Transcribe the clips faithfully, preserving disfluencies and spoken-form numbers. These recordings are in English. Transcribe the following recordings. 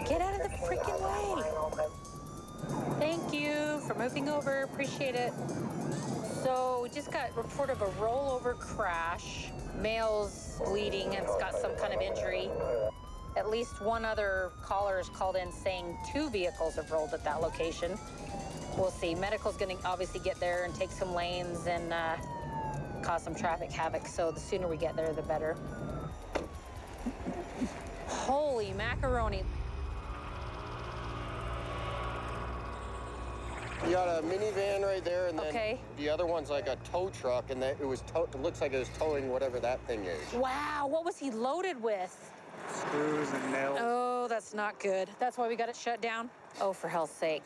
Get out of the freaking way. Thank you for moving over. Appreciate it. So we just got report of a rollover crash. Male's bleeding and's got some kind of injury. At least one other caller has called in saying two vehicles have rolled at that location. We'll see. Medical's going to obviously get there and take some lanes and uh, cause some traffic havoc. So the sooner we get there, the better. Holy macaroni. You got a minivan right there, and then okay. The other one's like a tow truck, and that it was tow it looks like it was towing whatever that thing is. Wow, what was he loaded with? Screws and nails. Oh, that's not good. That's why we got it shut down? Oh, for hell's sake.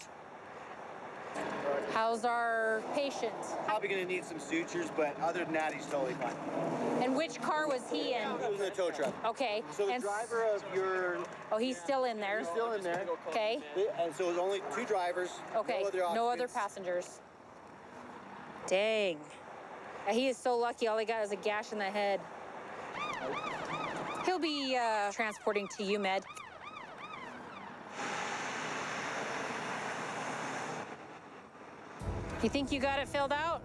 How's our patient? Probably gonna need some sutures, but other than that, he's totally fine. And which car was he in? He was in the tow truck. Okay. So the and driver of your... Oh, he's still in there? He's still in there. Okay. And so it was only two drivers. Okay, no other, no other passengers. Dang. He is so lucky. All he got is a gash in the head. He'll be uh, transporting to U Med. You think you got it filled out?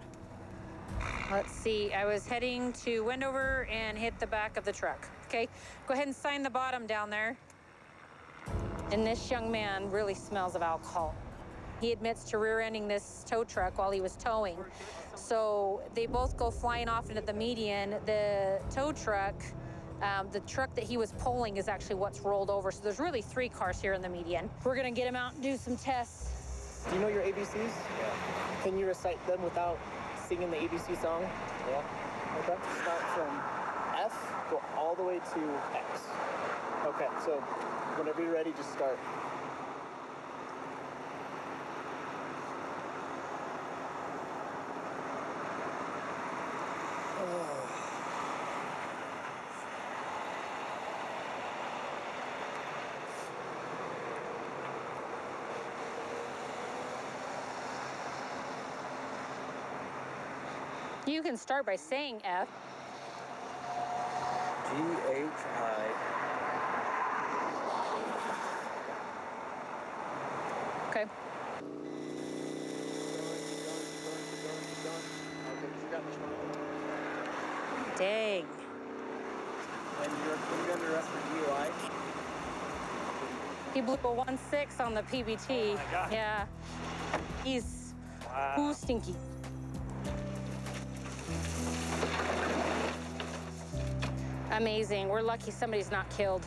Let's see, I was heading to Wendover and hit the back of the truck. Okay, go ahead and sign the bottom down there. And this young man really smells of alcohol. He admits to rear-ending this tow truck while he was towing. So they both go flying off into the median. The tow truck, um, the truck that he was pulling is actually what's rolled over. So there's really three cars here in the median. We're gonna get him out and do some tests. Do you know your A B Cs? Yeah. Can you recite them without singing the A B C song? Yeah. Okay. Start from F, go all the way to X. Okay, so whenever you're ready, just start. You can start by saying F. G H I. Okay. Dang. And you're under arrest for D U I. He blew a one six on the P B T. Oh my God. Yeah. He's wow. Ooh, stinky. Amazing. We're lucky somebody's not killed.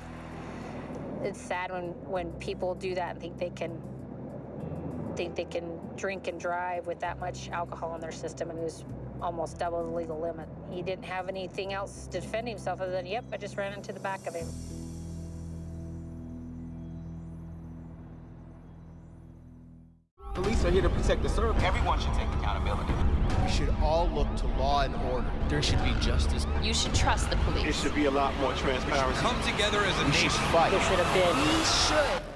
It's sad when, when people do that and think they can think they can drink and drive with that much alcohol in their system, and it was almost double the legal limit. He didn't have anything else to defend himself other than, yep, I just ran into the back of him. Police are here to protect the service. Everyone should take accountability. We should all look to law and order. There should be justice. You should trust the police. It should be a lot more transparency. We should come together as a nation. We should fight. There should have been. We should.